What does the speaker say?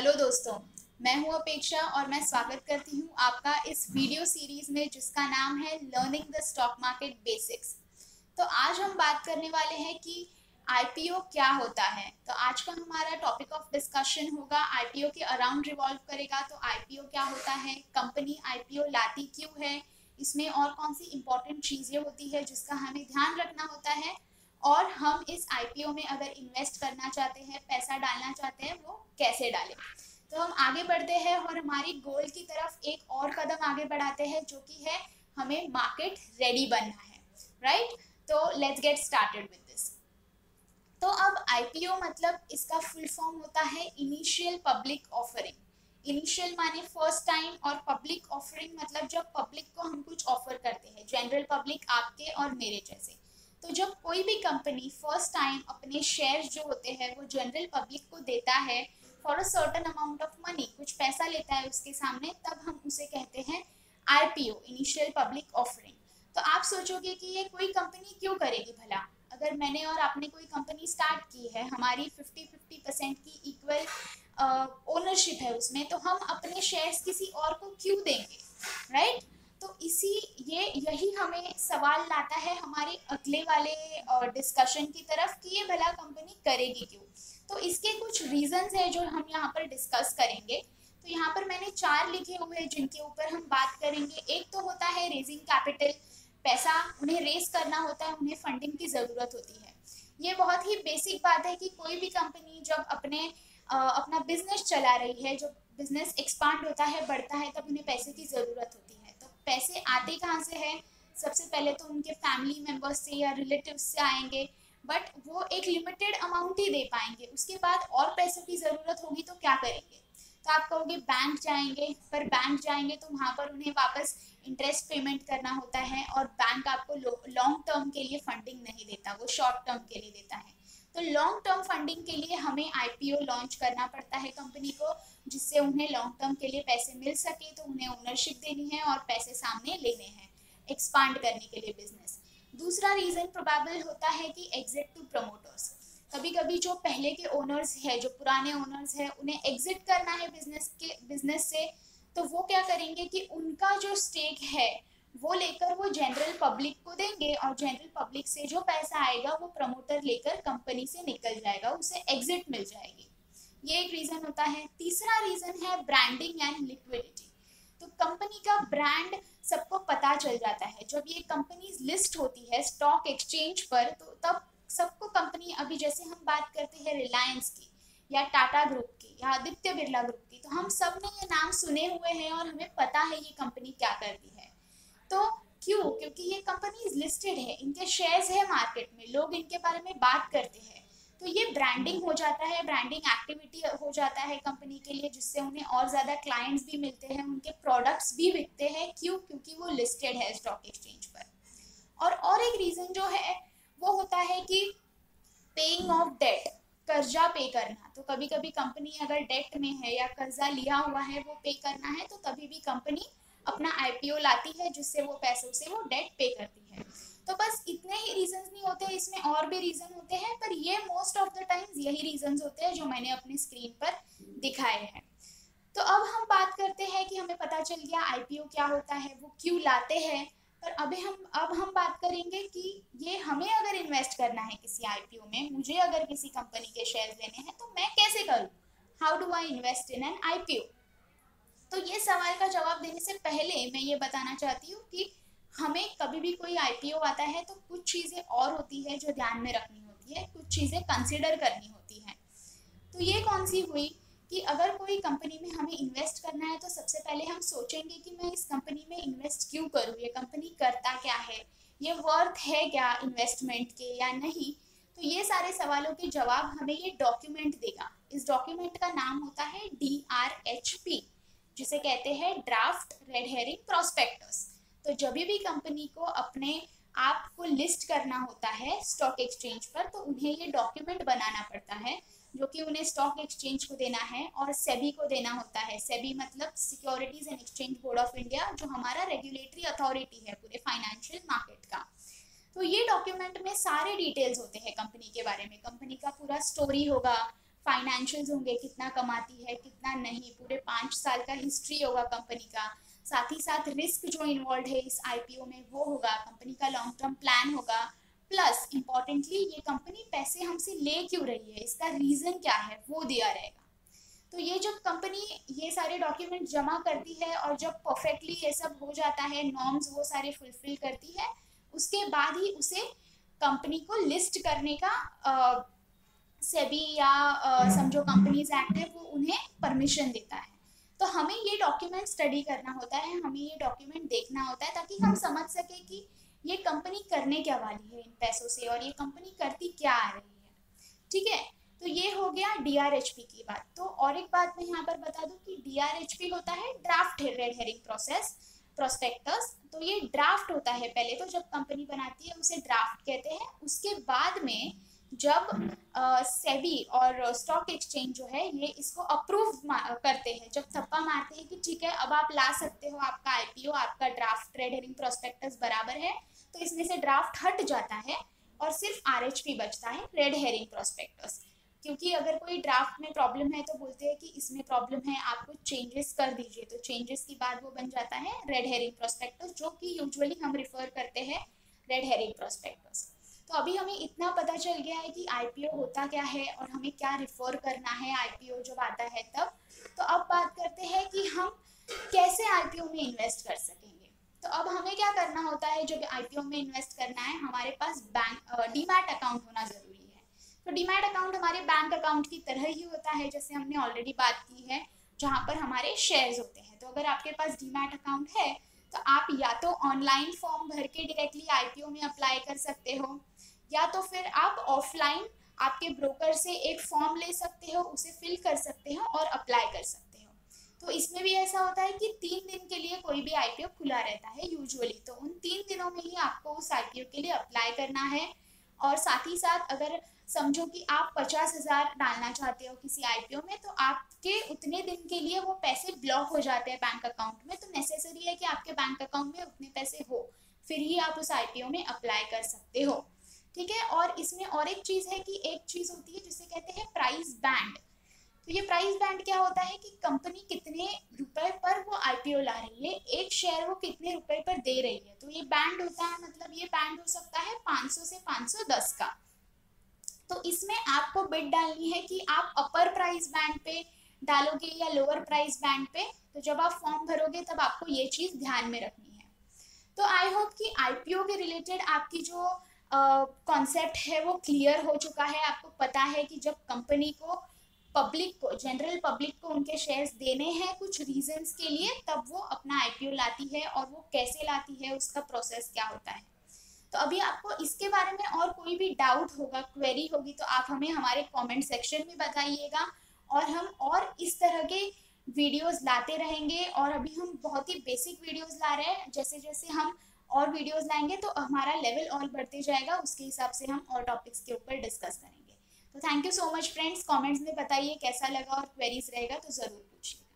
Hello दोस्तों, मैं हूं अपेक्षा और मैं स्वागत करती हूं आपका इस वीडियो सीरीज में जिसका नाम है learning the stock market basics. तो आज हम बात करने वाले हैं कि आईपीओ क्या होता है। तो आज का हमारा टॉपिक ऑफ डिस्कशन होगा आईपीओ के अराउंड रिवॉल्व करेगा। तो आईपीओ क्या होता है, कंपनी आईपीओ लाती क्यों है, इसमें और कौन सी इम्पोर्टेंट चीज़ें होती है जिसका हमें ध्यान रखना होता है, और हम इस आईपीओ में अगर इन्वेस्ट करना चाहते हैं, पैसा डालना चाहते हैं, वो कैसे डालें। तो हम आगे बढ़ते हैं और हमारी गोल की तरफ एक और कदम आगे बढ़ाते हैं जो कि है हमें मार्केट रेडी बनना है, राइट। तो let's get started with this. तो अब आईपीओ मतलब इसका फुल फॉर्म होता है इनिशियल पब्लिक ऑफरिंग। इनिशियल माने फर्स्ट टाइम, और पब्लिक ऑफरिंग मतलब जब पब्लिक को हम कुछ ऑफर करते हैं, जनरल पब्लिक, आपके और मेरे जैसे। तो जब कोई भी कंपनी फर्स्ट टाइम अपने शेयर्स जो होते हैं वो जनरल पब्लिक को देता है for a certain amount of money, कुछ पैसा लेता है उसके सामने, तब हम उसे कहते हैं आईपीओ, इनिशियल पब्लिक ऑफरिंग। तो आप सोचोगे कि ये कोई कंपनी क्यों करेगी भला। अगर मैंने और आपने कोई कंपनी स्टार्ट की है, हमारी 50-50% की इक्वल ओनरशिप है उसमें, तो हम अपने शेयर्स किसी और को क्यों देंगे, राइट। तो यही हमें सवाल लाता है हमारे अगले वाले डिस्कशन की तरफ कि ये भला कंपनी करेगी क्यों। तो इसके कुछ रीजंस हैं जो हम यहाँ पर डिस्कस करेंगे। तो यहाँ पर मैंने 4 लिखे हुए हैं जिनके ऊपर हम बात करेंगे। एक तो होता है रेजिंग कैपिटल, पैसा उन्हें रेज करना होता है, उन्हें फंडिंग की ज़रूरत होती है। ये बहुत ही बेसिक बात है कि कोई भी कंपनी जब अपना बिजनेस चला रही है, जब बिजनेस एक्सपांड होता है, बढ़ता है, तब उन्हें पैसे की ज़रूरत होती है। तो पैसे आते कहाँ से हैं, सबसे पहले तो उनके फैमिली मेम्बर्स से या रिलेटिव्स से आएंगे, बट वो एक लिमिटेड अमाउंट ही दे पाएंगे। उसके बाद और पैसों की ज़रूरत होगी तो क्या करेंगे। तो आप कहोगे बैंक जाएंगे, पर बैंक जाएंगे तो वहाँ पर उन्हें वापस इंटरेस्ट पेमेंट करना होता है, और बैंक आपको लॉन्ग टर्म के लिए फंडिंग नहीं देता, वो शॉर्ट टर्म के लिए देता है। तो लॉन्ग टर्म फंडिंग के लिए हमें आईपीओ लॉन्च करना पड़ता है कंपनी को, जिससे उन्हें लॉन्ग टर्म के लिए पैसे मिल सके। तो उन्हें ओनरशिप देनी है और पैसे सामने लेने हैं एक्सपांड करने के लिए बिजनेस। दूसरा रीज़न प्रोबेबल होता है कि एग्जिट टू प्रमोटर्स। कभी कभी जो पहले के ओनर्स है, जो पुराने ओनर्स हैं, उन्हें एग्जिट करना है बिजनेस से। तो वो क्या करेंगे कि उनका जो स्टेक है वो लेकर वो जनरल पब्लिक को देंगे, और जनरल पब्लिक से जो पैसा आएगा वो प्रमोटर लेकर कंपनी से निकल जाएगा, उसे एग्जिट मिल जाएगी। ये एक रीज़न होता है। तीसरा रीज़न है ब्रांडिंग एंड लिक्विडिटी। तो कंपनी का ब्रांड सबको पता चल जाता है। जब ये कंपनीज लिस्ट होती है स्टॉक एक्सचेंज पर, तो तब सबको कंपनी, अभी जैसे हम बात करते हैं रिलायंस की या टाटा ग्रुप की या आदित्य बिरला ग्रुप की, तो हम सब ने ये नाम सुने हुए हैं और हमें पता है ये कंपनी क्या करती है। तो क्यों, क्योंकि ये कंपनीज लिस्टेड है, इनके शेयर्स है मार्केट में, लोग इनके बारे में बात करते हैं। तो ये ब्रांडिंग हो जाता है, ब्रांडिंग एक्टिविटी हो जाता है कंपनी के लिए, जिससे उन्हें और ज़्यादा क्लाइंट्स भी मिलते हैं, उनके प्रोडक्ट्स भी बिकते हैं। क्यों, क्योंकि वो लिस्टेड है स्टॉक एक्सचेंज पर। और एक रीज़न जो है वो होता है कि पेइंग ऑफ डेट, कर्जा पे करना। तो कभी कभी कंपनी अगर डेट में है या कर्जा लिया हुआ है वो पे करना है, तो तभी भी कंपनी अपना आईपीओ लाती है जिससे वो पैसों से वो डेट पे करती है। तो बस इतने ही रीजंस नहीं होते, इसमें और भी रीजन होते हैं, पर ये मोस्ट ऑफ द टाइम्स यही रीजंस होते हैं जो मैंने अपनी स्क्रीन पर दिखाए हैं। तो अब हम बात करते हैं कि हमें पता चल गया आईपीओ क्या होता है, वो क्यों लाते हैं, पर अब हम बात करेंगे कि ये हमें अगर इन्वेस्ट करना है किसी आईपीओ में, मुझे अगर किसी कंपनी के शेयर लेने हैं तो मैं कैसे करूँ, how do I invest in an IPO. तो ये सवाल का जवाब देने से पहले मैं ये बताना चाहती हूँ कि हमें कभी भी कोई आईपीओ आता है तो कुछ चीज़ें और होती है जो ध्यान में रखनी होती है, कुछ चीज़ें कंसिडर करनी होती हैं। तो ये कौन सी हुई कि अगर कोई कंपनी में हमें इन्वेस्ट करना है तो सबसे पहले हम सोचेंगे कि मैं इस कंपनी में इन्वेस्ट क्यों करूँ, ये कंपनी करता क्या है, ये वर्थ है क्या इन्वेस्टमेंट के या नहीं। तो ये सारे सवालों के जवाब हमें ये डॉक्यूमेंट देगा। इस डॉक्यूमेंट का नाम होता है DRHP, जिसे कहते हैं ड्राफ्ट रेड हेरिंग प्रोस्पेक्टस। तो जब भी कंपनी को अपने आप को लिस्ट करना होता है स्टॉक एक्सचेंज पर, तो उन्हें ये डॉक्यूमेंट बनाना पड़ता है जो कि उन्हें स्टॉक एक्सचेंज को देना है और सेबी को देना होता है। सेबी मतलब securities and exchange board of India, जो हमारा रेगुलेटरी अथॉरिटी है पूरे फाइनेंशियल मार्केट का। तो ये डॉक्यूमेंट में सारे डिटेल्स होते हैं कंपनी के बारे में, कंपनी का पूरा स्टोरी होगा, फाइनेंशियल्स होंगे, कितना कमाती है कितना नहीं, पूरे 5 साल का हिस्ट्री होगा कंपनी का, साथ ही साथ रिस्क जो इन्वॉल्व है इस आईपीओ में वो होगा, कंपनी का लॉन्ग टर्म प्लान होगा, प्लस इम्पॉर्टेंटली ये कंपनी पैसे हमसे ले क्यों रही है, इसका रीज़न क्या है वो दिया रहेगा। तो ये जब कंपनी ये सारे डॉक्यूमेंट जमा करती है और जब परफेक्टली ये सब हो जाता है, नॉर्म्स वो सारे फुलफिल करती है, उसके बाद ही उसे कंपनी को लिस्ट करने का सेबी या समझो कंपनीज एक्ट है वो उन्हें परमिशन देता है। तो हमें ये डॉक्यूमेंट स्टडी करना होता है, हमें ये डॉक्यूमेंट देखना होता है ताकि हम समझ सके कि ये कंपनी करने क्या वाली है इन पैसों से और ये कंपनी करती क्या आ रही है। ठीक है, तो ये हो गया DRHP की बात। तो और एक बात मैं यहाँ पर बता दूँ कि DRHP होता है draft red herring process prospectus. तो ये ड्राफ्ट होता है, पहले तो जब कंपनी बनाती है उसे ड्राफ्ट कहते हैं, उसके बाद में जब सेबी और स्टॉक एक्सचेंज जो है ये इसको अप्रूव करते हैं, जब थप्पा मारते हैं कि ठीक है अब आप ला सकते हो आपका IPO, आपका ड्राफ्ट रेड हेरिंग प्रोस्पेक्टस बराबर है, तो इसमें से ड्राफ्ट हट जाता है और सिर्फ RHP बचता है, रेड हेरिंग प्रोस्पेक्टस। क्योंकि अगर कोई ड्राफ्ट में प्रॉब्लम है तो बोलते हैं कि इसमें प्रॉब्लम है, आपको चेंजेस कर दीजिए, तो चेंजेस की बाद वो बन जाता है रेड हेरिंग प्रोस्पेक्टस, जो कि यूजुअली हम रिफर करते हैं रेड हेरिंग प्रोस्पेक्टस। तो अभी हमें इतना पता चल गया है कि IPO होता क्या है और हमें क्या रिफर करना है IPO जब आता है तब। तो अब बात करते हैं कि हम कैसे IPO में इन्वेस्ट कर सकेंगे। तो अब हमें क्या करना होता है, जब IPO में इन्वेस्ट करना है हमारे पास बैंक डीमैट अकाउंट होना जरूरी है। तो डीमैट अकाउंट हमारे बैंक अकाउंट की तरह ही होता है, जैसे हमने ऑलरेडी बात की है, जहाँ पर हमारे शेयर्स होते हैं। तो अगर आपके पास डीमैट अकाउंट है तो आप या तो ऑनलाइन फॉर्म भर के डायरेक्टली IPO में अप्लाई कर सकते हो, या तो फिर आप ऑफलाइन आपके ब्रोकर से एक फॉर्म ले सकते हो, उसे फिल कर सकते हो और अप्लाई कर सकते हो। तो इसमें भी ऐसा होता है कि 3 दिन के लिए कोई भी IPO खुला रहता है यूजुअली, तो उन 3 दिनों में ही आपको उस IPO के लिए अप्लाई करना है। और साथ ही साथ अगर समझो कि आप 50,000 डालना चाहते हो किसी IPO में, तो आपके उतने दिन के लिए वो पैसे ब्लॉक हो जाते हैं बैंक अकाउंट में, तो नेसेसरी है कि आपके बैंक अकाउंट में उतने पैसे हो, फिर ही आप उस IPO में अप्लाई कर सकते हो। ठीक है, और इसमें और एक चीज़ है कि एक चीज़ होती है जिसे कहते हैं प्राइस बैंड। तो ये प्राइस बैंड क्या होता है कि कंपनी कितने रुपए पर वो IPO ला रही है, एक शेयर वो कितने रुपए पर दे रही है। तो ये बैंड होता है, मतलब ये बैंड हो सकता है 500 से 510 का। तो इसमें आपको बिड डालनी है कि आप अपर प्राइस बैंड पे डालोगे या लोअर प्राइस बैंड पे। तो जब आप फॉर्म भरोगे तब आपको ये चीज़ ध्यान में रखनी है। तो आई होप कि IPO के रिलेटेड आपकी जो कॉन्सेप्ट है वो क्लियर हो चुका है। आपको पता है कि जब कंपनी को पब्लिक को, जनरल पब्लिक को उनके शेयर्स देने हैं कुछ रीजंस के लिए, तब वो अपना IPO लाती है और वो कैसे लाती है, उसका प्रोसेस क्या होता है। तो अभी आपको इसके बारे में और कोई भी डाउट होगा, क्वेरी होगी, तो आप हमें हमारे कमेंट सेक्शन में बताइएगा और हम और इस तरह के वीडियोस लाते रहेंगे। और अभी हम बहुत ही बेसिक वीडियोस ला रहे हैं, जैसे जैसे हम और वीडियोस लाएंगे तो हमारा लेवल और बढ़ते जाएगा, उसके हिसाब से हम और टॉपिक्स के ऊपर डिस्कस करेंगे। तो thank you so much friends, comments में बताइए कैसा लगा और क्वेरीज रहेगा तो ज़रूर पूछिए।